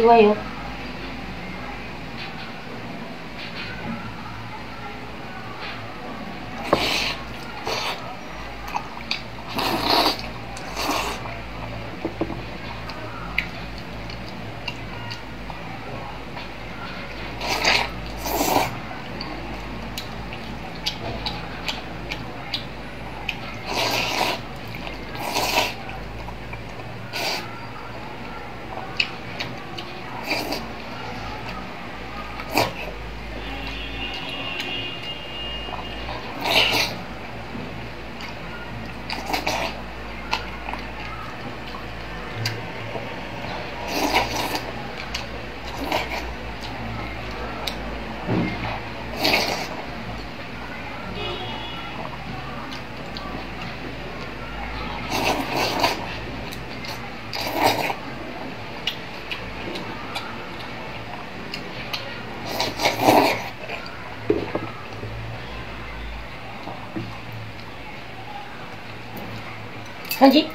奇怪哟。看鸡。